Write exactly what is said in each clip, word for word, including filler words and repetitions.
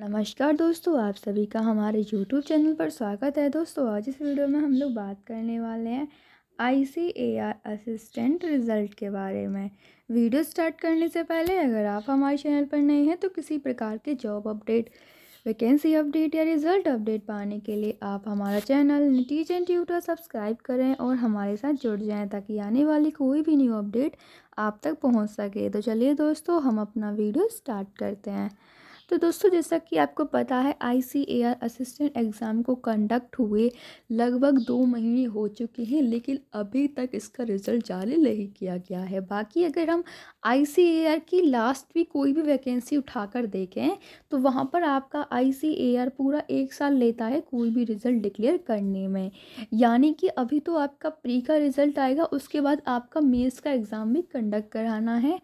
नमस्कार दोस्तों, आप सभी का हमारे यूट्यूब चैनल पर स्वागत है। दोस्तों आज इस वीडियो में हम लोग बात करने वाले हैं I C A R assistant result के बारे में। वीडियो स्टार्ट करने से पहले अगर आप हमारे चैनल पर नए हैं तो किसी प्रकार के जॉब अपडेट, वैकेंसी अपडेट या रिज़ल्ट अपडेट पाने के लिए आप हमारा चैनल नेटिजन ट्यूटर सब्सक्राइब करें और हमारे साथ जुड़ जाएं ताकि आने वाली कोई भी न्यू अपडेट आप तक पहुँच सके। तो चलिए दोस्तों हम अपना वीडियो स्टार्ट करते हैं। तो दोस्तों जैसा कि आपको पता है I C A R assistant exam को कंडक्ट हुए लगभग दो महीने हो चुके हैं, लेकिन अभी तक इसका रिज़ल्ट जारी नहीं किया गया है। बाकी अगर हम आई सी ए आर की लास्ट भी कोई भी वैकेंसी उठाकर देखें तो वहाँ पर आपका आई सी ए आर पूरा एक साल लेता है कोई भी रिज़ल्ट डिक्लेयर करने में। यानी कि अभी तो आपका प्री का रिज़ल्ट आएगा, उसके बाद आपका मेंस का एग्ज़ाम भी कंडक्ट कराना है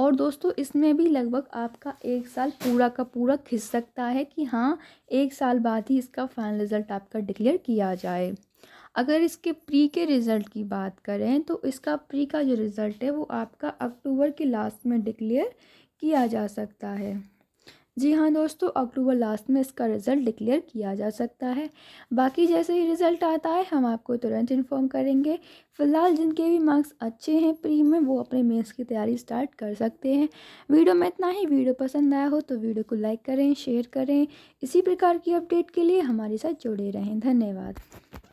और दोस्तों इसमें भी लगभग आपका एक साल पूरा का पूरा खिंच सकता है कि हाँ एक साल बाद ही इसका फाइनल रिज़ल्ट आपका डिक्लेयर किया जाए। अगर इसके प्री के रिज़ल्ट की बात करें तो इसका प्री का जो रिज़ल्ट है वो आपका अक्टूबर के लास्ट में डिक्लेयर किया जा सकता है। जी हाँ दोस्तों, अक्टूबर लास्ट में इसका रिज़ल्ट डिक्लेयर किया जा सकता है। बाकी जैसे ही रिज़ल्ट आता है हम आपको तुरंत इन्फॉर्म करेंगे। फ़िलहाल जिनके भी मार्क्स अच्छे हैं प्री में वो अपने मेंस की तैयारी स्टार्ट कर सकते हैं। वीडियो में इतना ही। वीडियो पसंद आया हो तो वीडियो को लाइक करें, शेयर करें। इसी प्रकार की अपडेट के लिए हमारे साथ जुड़े रहें। धन्यवाद।